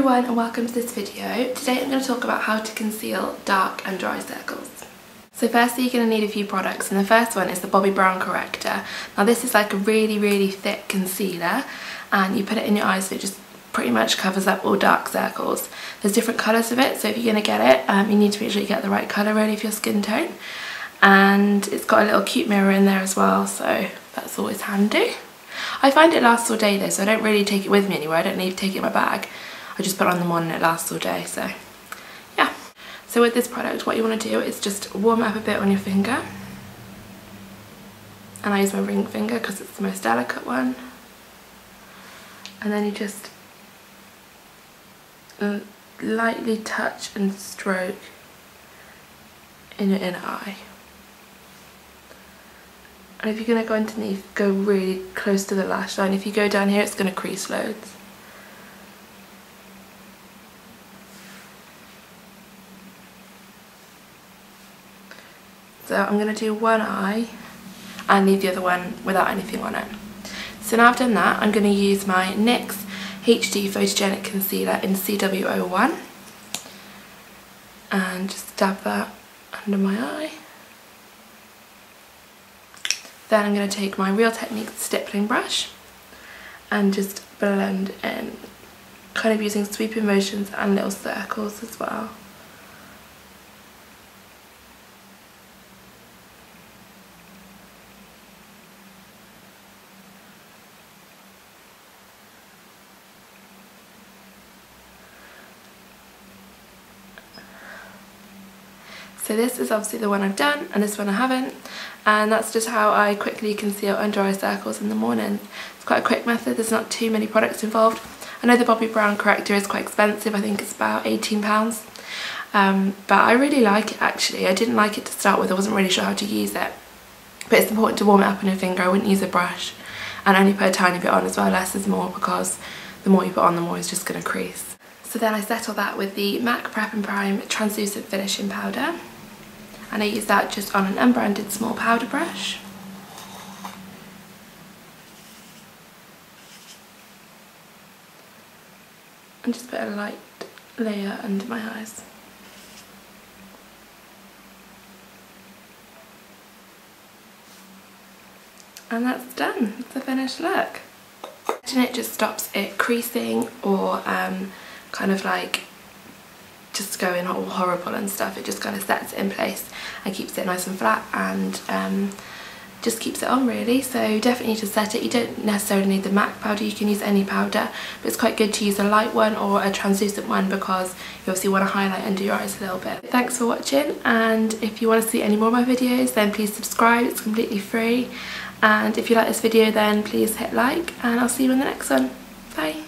everyone and welcome to this video. Today I'm going to talk about how to conceal dark and dry circles. So firstly you're going to need a few products, and the first one is the Bobbi Brown Corrector. Now this is like a really thick concealer and you put it in your eyes so it just pretty much covers up all dark circles. There's different colours of it, so if you're going to get it you need to make sure you get the right colour really for your skin tone. And it's got a little cute mirror in there as well, so that's always handy. I find it lasts all day though, so I don't really take it with me anywhere. I don't need to take it in my bag. I just put it on the morning and it lasts all day, so yeah. So with this product what you want to do is just warm it up a bit on your finger. And I use my ring finger because it's the most delicate one. And then you just lightly touch and stroke in your inner eye. And if you're going to go underneath, go really close to the lash line. If you go down here, it's going to crease loads. So I'm going to do one eye and leave the other one without anything on it. So now I've done that, I'm going to use my NYX HD Photogenic Concealer in CW01. And just dab that under my eye. Then I'm going to take my Real Techniques Stippling Brush and just blend in, kind of using sweeping motions and little circles as well. So this is obviously the one I've done and this one I haven't, and that's just how I quickly conceal under eye circles in the morning. It's quite a quick method, there's not too many products involved. I know the Bobbi Brown Corrector is quite expensive, I think it's about £18, but I really like it actually. I didn't like it to start with, I wasn't really sure how to use it. But it's important to warm it up on your finger, I wouldn't use a brush, and only put a tiny bit on as well, less is more, because the more you put on the more it's just going to crease. So then I settle that with the MAC Prep and Prime Translucent Finishing Powder. And I use that just on an unbranded small powder brush. And just put a light layer under my eyes. And that's done, that's the finished look. And it just stops it creasing or kind of like just going all horrible and stuff. It just kind of sets it in place and keeps it nice and flat and just keeps it on really. So definitely to set it, you don't necessarily need the MAC powder, you can use any powder, but it's quite good to use a light one or a translucent one because you obviously want to highlight under your eyes a little bit. Thanks for watching, and if you want to see any more of my videos then please subscribe, it's completely free, and if you like this video then please hit like, and I'll see you in the next one. Bye!